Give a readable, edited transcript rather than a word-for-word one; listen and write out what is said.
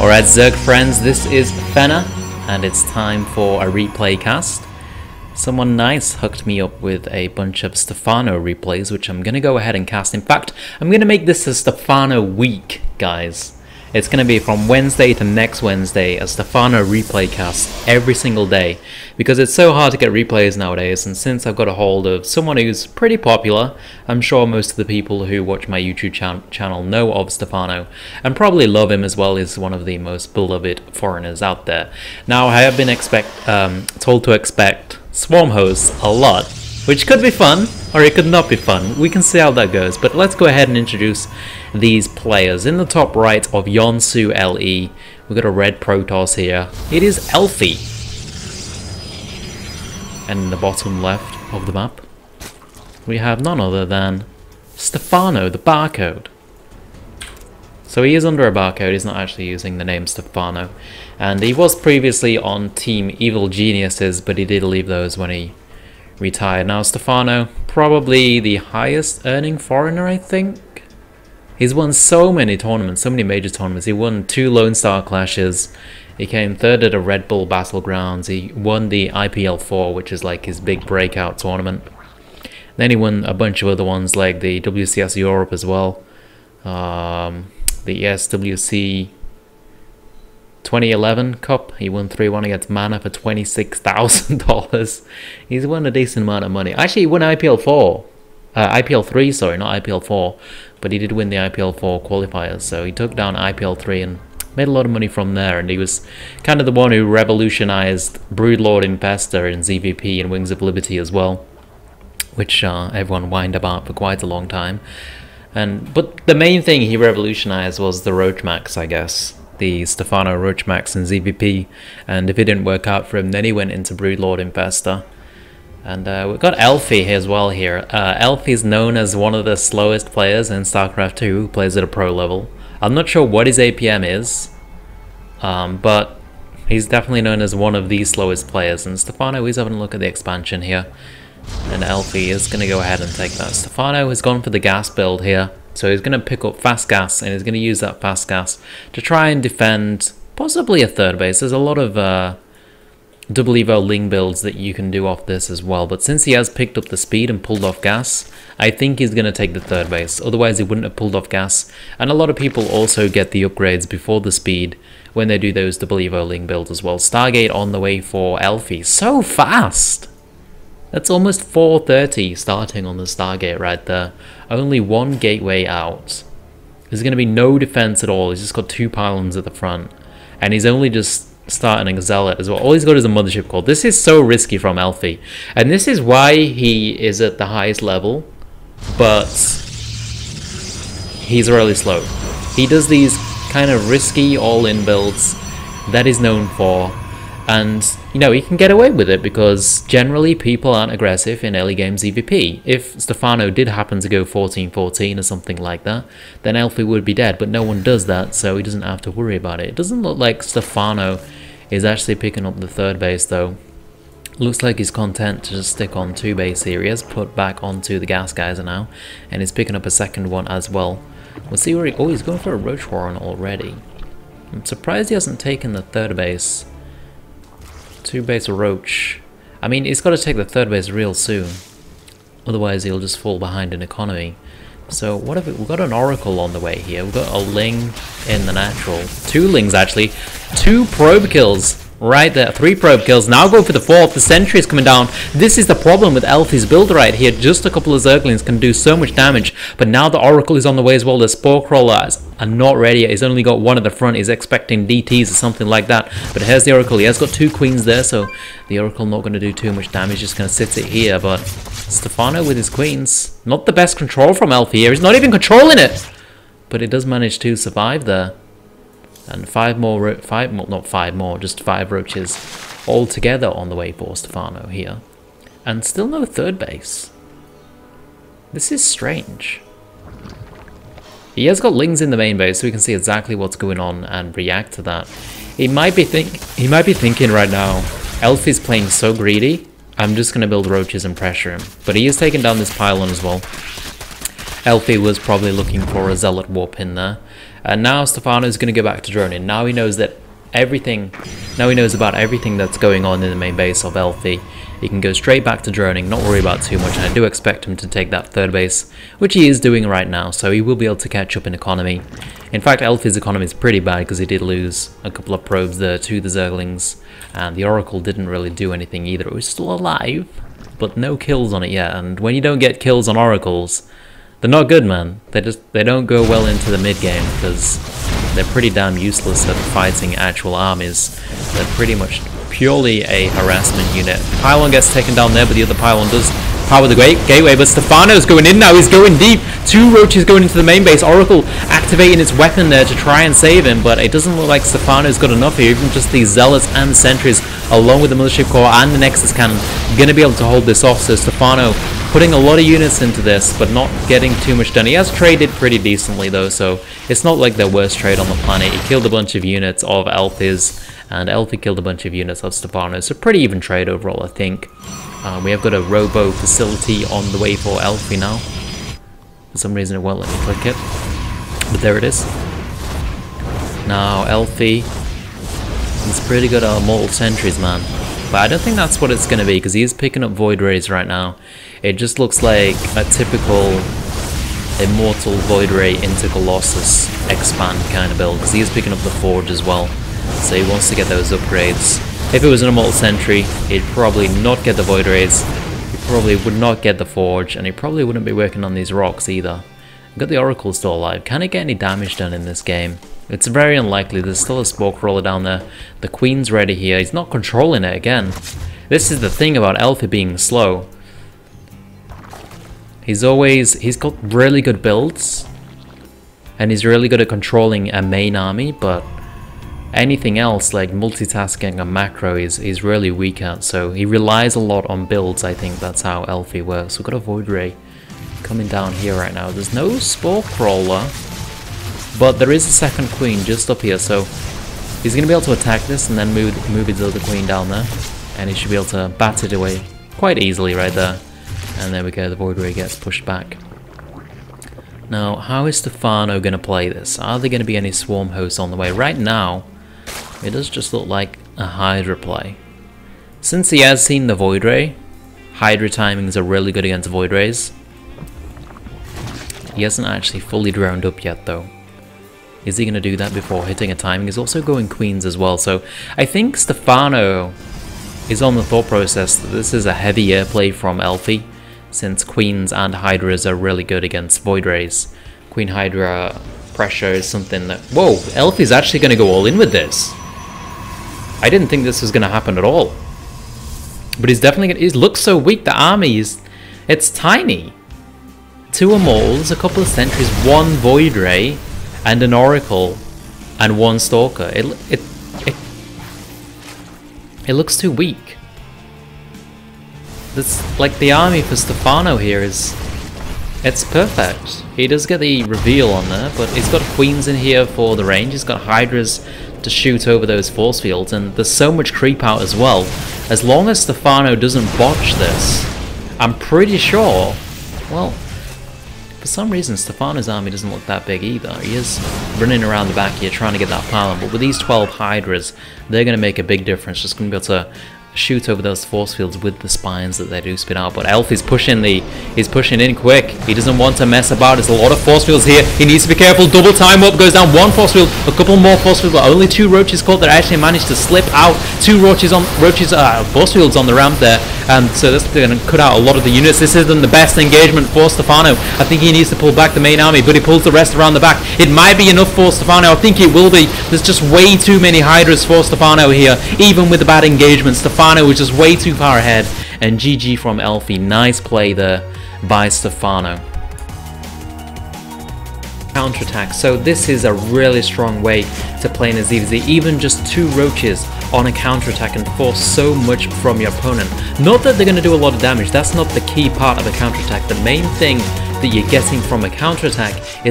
Alright Zerg friends, this is Fenner, and it's time for a replay cast. Someone nice hooked me up with a bunch of Stephano replays, which I'm going to go ahead and cast. In fact, I'm going to make this a Stephano week, guys. It's going to be from Wednesday to next Wednesday, a Stephano replay cast every single day, because it's so hard to get replays nowadays, and since I've got a hold of someone who's pretty popular, I'm sure most of the people who watch my YouTube channel know of Stephano, and probably love him as well. He's one of the most beloved foreigners out there. Now, I have been told to expect Swarmhosts a lot, which could be fun, or it could not be fun. We can see how that goes, but let's go ahead and introduce these players. In the top right of Yonsu LE, we've got a red Protoss here. It is Elfi. And in the bottom left of the map, we have none other than Stephano, the barcode. So he is under a barcode, he's not actually using the name Stephano. And he was previously on Team Evil Geniuses, but he did leave those when he retired. Now Stephano, probably the highest earning foreigner, I think. He's won so many tournaments, so many major tournaments. He won 2 Lone Star Clashes. He came third at a Red Bull Battlegrounds. He won the IPL4, which is like his big breakout tournament. Then he won a bunch of other ones like the WCS Europe as well. The ESWC 2011 Cup, he won 3-1 against Mana for $26,000. He's won a decent amount of money. Actually, he won IPL3, sorry, not IPL4, but he did win the IPL4 qualifiers, so he took down IPL3 and made a lot of money from there, and he was kind of the one who revolutionized Broodlord Infester and ZVP and Wings of Liberty as well, which everyone whined about for quite a long time. But the main thing he revolutionized was the Roachmax, I guess. The Stephano Roachmax and ZVP, and if it didn't work out for him, then he went into Broodlord Infester. And we've got Elfi as well here. Elfi's known as one of the slowest players in StarCraft 2, who plays at a pro level. I'm not sure what his APM is, but he's definitely known as one of the slowest players. And Stephano is having a look at the expansion here, and Elfi is going to go ahead and take that. Stephano has gone for the gas build here. So he's going to pick up fast gas, and he's going to use that fast gas to try and defend possibly a third base. There's a lot of double evo Ling builds that you can do off this as well, but since he has picked up the speed and pulled off gas, I think he's going to take the third base. Otherwise he wouldn't have pulled off gas, and a lot of people also get the upgrades before the speed when they do those double evo Ling builds as well. Stargate on the way for Elfi. So fast! That's almost 4:30 starting on the Stargate right there. Only one gateway out. There's going to be no defense at all. He's just got 2 pylons at the front. And he's only just starting a zealot as well. All he's got is a mothership core. This is so risky from Elfi. And this is why he is at the highest level. But he's really slow. He does these kind of risky all-in builds that he's known for. And, you know, he can get away with it because generally people aren't aggressive in early game EVP. If Stephano did happen to go 14-14 or something like that, then Elfi would be dead, but no one does that, so he doesn't have to worry about it. It doesn't look like Stephano is actually picking up the third base, though. Looks like he's content to just stick on 2 base areas, put back onto the gas geyser now, and he's picking up a second one as well. We'll see where he... Oh, he's going for a Roach Warren already. I'm surprised he hasn't taken the third base. 2 base Roach. I mean, he's got to take the third base real soon. Otherwise, he'll just fall behind in economy. So, what have we... We've got an Oracle on the way here. We've got a Ling in the natural. 2 Lings, actually. 2 probe kills right there. 3 probe kills. Now go for the 4th. The sentry is coming down. This is the problem with Elfi's build right here. Just a couple of Zerglings can do so much damage. But now the Oracle is on the way as well. The Spore Crawlers are not ready yet. He's only got 1 at the front. He's expecting DTs or something like that. But here's the Oracle. He has got 2 queens there, so the Oracle not going to do too much damage. Just going to sit it here. But Stephano with his queens. Not the best control from Elfi here. He's not even controlling it. But it does manage to survive there. And 5 roaches all together on the way for Stephano here. And still no third base. This is strange. He has got Lings in the main base, so we can see exactly what's going on and react to that. He might be thinking right now, Elfi's playing so greedy, I'm just going to build roaches and pressure him. But he is taking down this pylon as well. Elfi was probably looking for a Zealot Warp in there. And now Stephano is going to go back to droning. Now he knows that everything, now he knows about everything that's going on in the main base of Elfi. He can go straight back to droning, not worry about too much, and I do expect him to take that third base, which he is doing right now, so he will be able to catch up in economy. In fact, Elfi's economy is pretty bad because he did lose a couple of probes there to the Zerglings, and the Oracle didn't really do anything either. It was still alive, but no kills on it yet, and when you don't get kills on Oracles, they're not good, man. They don't go well into the mid-game because they're pretty damn useless at fighting actual armies. They're pretty much purely a harassment unit. Pylon gets taken down there, but the other Pylon does power the gateway, but Stefano's going in now. He's going deep. Two Roaches going into the main base. Oracle activating its weapon there to try and save him, but it doesn't look like Stefano's got enough here. Even just these Zealots and Sentries, along with the Mothership Core and the Nexus Cannon, going to be able to hold this off. So Stephano putting a lot of units into this, but not getting too much done. He has traded pretty decently though, so it's not like their worst trade on the planet. He killed a bunch of units of Elfi's, and Elfi killed a bunch of units of Stephano, so pretty even trade overall, I think. We have got a robo facility on the way for Elfi now. For some reason it won't let me click it, but there it is. Now Elfi is pretty good at Mortal Sentries, man. But I don't think that's what it's going to be, because he is picking up Void Rays right now. It just looks like a typical Immortal Void Ray into Colossus expand kind of build, because he is picking up the Forge as well. So he wants to get those upgrades. If it was an Immortal Sentry, he'd probably not get the Void Rays, he probably would not get the Forge, and he probably wouldn't be working on these rocks either. I've got the Oracle still alive. Can it get any damage done in this game? It's very unlikely. There's still a Spore Crawler down there. The Queen's ready here. He's not controlling it again. This is the thing about Elfi being slow. He's got really good builds, and he's really good at controlling a main army, but anything else like multitasking and macro is really weak at, so he relies a lot on builds. I think that's how Elfi works. We've got a Void Ray coming down here right now. There's no Spore Crawler, but there is a second Queen just up here, so he's going to be able to attack this and then move his other Queen down there, and he should be able to bat it away quite easily right there. And there we go, the Void Ray gets pushed back. Now, how is Stephano going to play this? Are there going to be any Swarm Hosts on the way? Right now, it does just look like a Hydra play. Since he has seen the Void Ray, Hydra timings are really good against Void Rays. He hasn't actually fully droned up yet though. Is he going to do that before hitting a timing? He's also going Queens as well, so I think Stephano is on the thought process that this is a heavy air play from Elfi, since Queens and Hydras are really good against Void Rays. Queen Hydra pressure is something that... Whoa! Elfi's actually going to go all in with this! I didn't think this was going to happen at all. But he's definitely going to... He looks so weak, the army is... It's tiny! Two Immortals, a couple of Sentries, one Void Ray, and an Oracle, and one Stalker. It looks too weak. This, like, the army for Stephano here is... It's perfect. He does get the reveal on there, but he's got Queens in here for the range. He's got Hydras to shoot over those force fields, and there's so much creep out as well. As long as Stephano doesn't botch this, I'm pretty sure... Well... For some reason, Stefano's army doesn't look that big either. He is running around the back here trying to get that pylon, but with these 12 Hydras, they're going to make a big difference. Just going to be able to shoot over those force fields with the spines that they do spit out. But Elfi's pushing he's pushing in quick. He doesn't want to mess about. There's a lot of force fields here. He needs to be careful. Double time up, goes down one force field, a couple more force fields. Only two Roaches caught that actually managed to slip out. Two force fields on the ramp there. And so that's going to cut out a lot of the units. This isn't the best engagement for Stephano. I think he needs to pull back the main army, but he pulls the rest around the back. It might be enough for Stephano. I think it will be. There's just way too many Hydras for Stephano here. Even with the bad engagement, Stephano was just way too far ahead. And GG from Elfi. Nice play there by Stephano. Counterattack. So this is a really strong way to play in a ZVZ. Even just two Roaches on a counterattack and force so much from your opponent. Not that they're going to do a lot of damage, that's not the key part of a counterattack. The main thing that you're getting from a counterattack is